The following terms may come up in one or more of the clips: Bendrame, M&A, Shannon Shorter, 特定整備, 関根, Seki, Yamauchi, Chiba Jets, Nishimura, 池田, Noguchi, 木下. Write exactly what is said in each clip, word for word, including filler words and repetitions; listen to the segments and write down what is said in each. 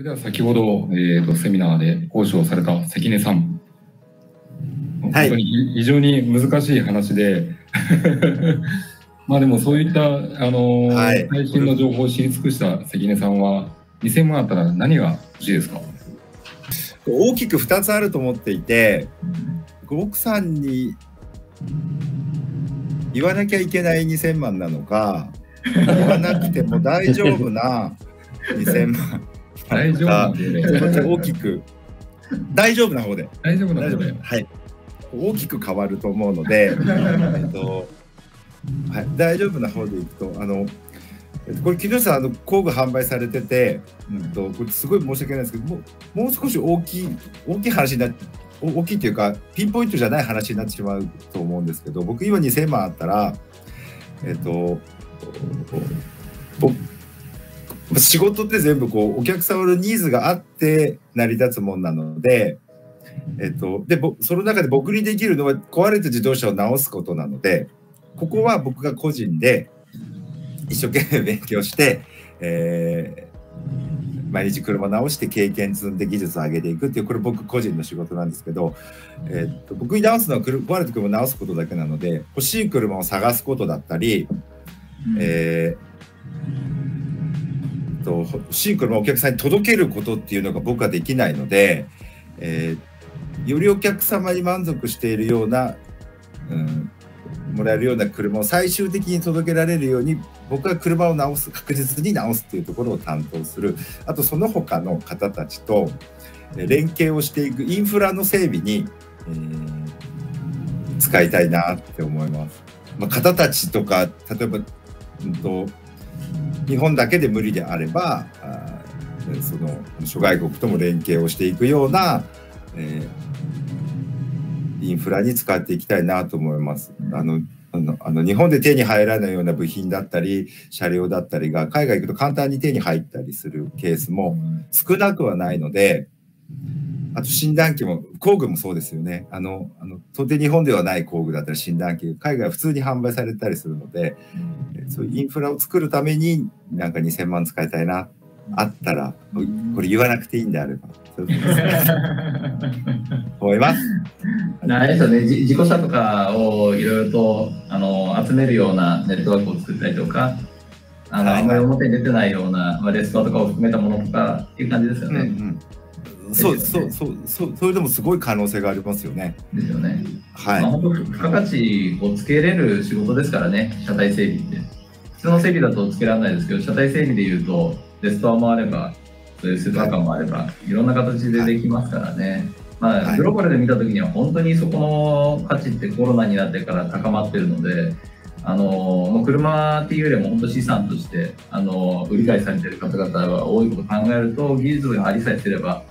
れでは先ほど、えー、とセミナーで講師をされた関根さん、はい、本当に非常に難しい話でまあでもそういった、あのーはい、最新の情報を知り尽くした関根さんはにせんまんあったら何が欲しいですか？大きくふたつあると思っていて、奥さんに言わなきゃいけないにせんまんなのか、言わなくても大丈夫なにせんまん大丈夫で、大きく大丈夫な方で大丈夫な方で、はい、大きく変わると思うので、えっと、はい、大丈夫な方でいくと、あのこれ木下さん、あの工具販売されてて、うん、とこれすごい申し訳ないですけど、もう、もう少し大きい大きい話になって、大きいというかピンポイントじゃない話になってしまうと思うんですけど、僕今にせんまんあったら、えっと仕事って全部こうお客様のニーズがあって成り立つもんなので、えっと、でその中で僕にできるのは壊れた自動車を直すことなので、ここは僕が個人で一生懸命勉強して、えー、毎日車直して経験積んで技術を上げていくっていう、これ僕個人の仕事なんですけど、えー、っと僕に直すのは壊れた車を直すことだけなので、欲しい車を探すことだったり、えー、っと欲しい車をお客さんに届けることっていうのが僕はできないので、えー、よりお客様に満足しているような、うん、もらえるような車を最終的に届けられるように、僕は車を直す、確実に直すっていうところを担当する、あとその他の方たちと連携をしていくインフラの整備に、えー、使いたいなって思います。まあ、方たちとか、例えば、うん、と日本だけで無理であれば、あその諸外国とも連携をしていくような、えー、インフラに使っていきたいなと思います。あのあのあの日本で手に入らないような部品だったり車両だったりが海外行くと簡単に手に入ったりするケースも少なくはないので、あと診断機も工具もそうですよね。あのあのとて日本ではない工具だったり診断機、海外は普通に販売されたりするので、そういうインフラを作るためになんかにせんまん使いたいな、あったら、これ言わなくていいんであれば。思います。あれですよね、自己車とかをいろいろとあの集めるようなネットワークを作ったりとか、あの、はい、あんまり表に出てないような、まあ、レストアとかを含めたものとかっていう感じですよね。うんうん、そうそうそうそう、それでもすごい可能性がありますよね。ですよね。はい。まあ、本当付加価値をつけれる仕事ですからね、車体整備って。普通の整備だとつけられないですけど、車体整備でいうとレストアもあれば。そういうスーパーカーもあれば、はい、いろんな形でできますからね。はい、まあ、グローバルで見たときには、本当にそこの価値ってコロナになってから高まってるので、あのもう車っていうよりも本当資産として、あの売り買いされてる方々が多いことを考えると、技術がありさえすれば、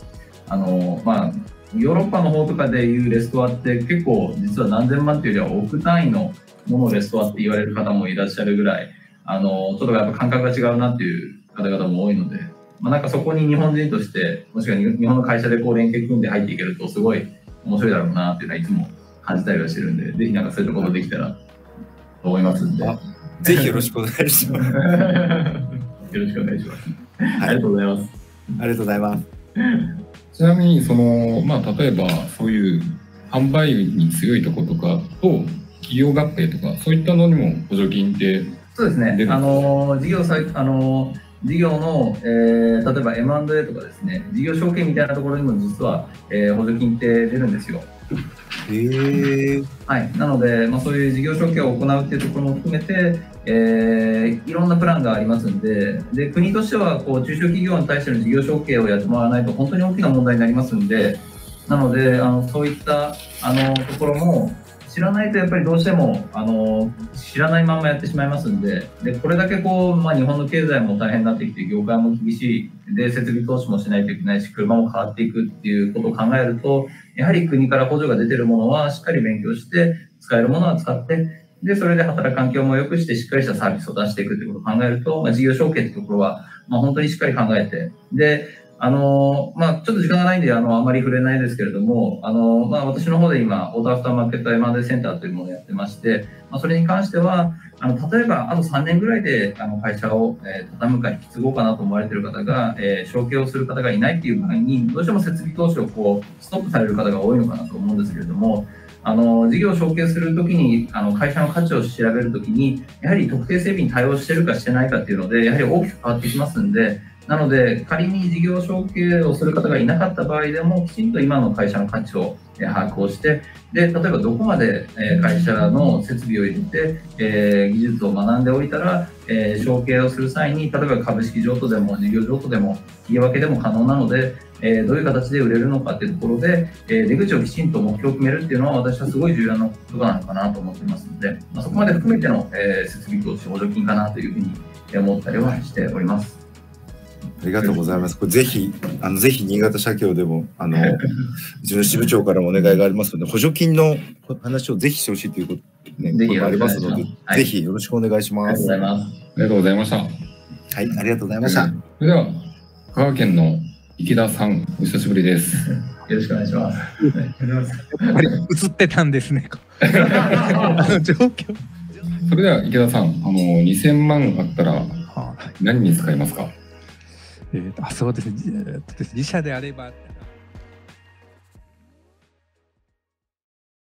あのまあ、ヨーロッパの方とかでいうレストアって結構、実は何千万というよりは億単位のものをレストアって言われる方もいらっしゃるぐらい、あのちょっとやっぱ感覚が違うなっていう方々も多いので。まあなんかそこに日本人として、もしくは日本の会社でこう連携組んで入っていけると、すごい面白いだろうなっていうのはいつも感じたりはしてるんで、ぜひなんかそういうことできたらと思いますんで。ぜひよろしくお願いします。よろしくお願いします。ありがとうございます。ありがとうございます。ちなみに、その、まあ例えばそういう販売に強いとことかと、企業合併とか、そういったのにも補助金って。そうですね。あの、事業さ、あの、事業の、えー、例えば エムアンドエー とかですね、事業承継みたいなところにも実は、えー、補助金って出るんですよ。へー、はい、なので、まあ、そういう事業承継を行うっていうところも含めて、えー、いろんなプランがありますんで、で国としてはこう中小企業に対しての事業承継をやってもらわないと本当に大きな問題になりますんで、なのであのそういったあのところも知らないとやっぱりどうしてもあの知らないままやってしまいますんで、でこれだけこう、まあ、日本の経済も大変になってきて、業界も厳しいで、設備投資もしないといけないし、車も変わっていくっていうことを考えると、やはり国から補助が出てるものはしっかり勉強して、使えるものは使って、でそれで働く環境も良くして、しっかりしたサービスを出していくってことを考えると、まあ、事業承継ってところは、まあ、本当にしっかり考えて、であのまあ、ちょっと時間がないんで、あのあまり触れないですけれども、あのまあ、私の方で今、オートアフターマーケットエムアンドエーセンターというものをやってまして、まあ、それに関しては、あの例えばあとさんねんぐらいであの会社を、えー、畳むか引き継ごうかなと思われている方が、えー、承継をする方がいないっていう場合にどうしても設備投資をこうストップされる方が多いのかなと思うんですけれども、あの事業を承継するときにあの会社の価値を調べるときにやはり特定整備に対応してるかしてないかっていうのでやはり大きく変わってきますんで、なので仮に事業承継をする方がいなかった場合でもきちんと今の会社の価値を把握をしてで、例えばどこまで会社の設備を入れて、えー、技術を学んでおいたら、えー、承継をする際に例えば株式譲渡でも事業譲渡でも切り分けでも可能なので、えー、どういう形で売れるのかっていうところで、えー、出口をきちんと目標を決めるっていうのは私はすごい重要なことなのかなと思っていますので、まあ、そこまで含めての、えー、設備投資補助金かなというふうに思ったりはしております。ありがとうございます。これぜひ、あの、ぜひ新潟社協でも、あの、うちの支部長からもお願いがありますので、補助金の話をぜひしてほしいということ、ね、これもありますので、ぜひよろしくお願いします。ありがとうございました。はい、ありがとうございました。それでは、香川県の池田さん、お久しぶりです。よろしくお願いします。映ってたんですね。あの状況。それでは、池田さん、あの、にせんまんあったら、何に使いますか？えーと、あ、そうですね。自社であれば。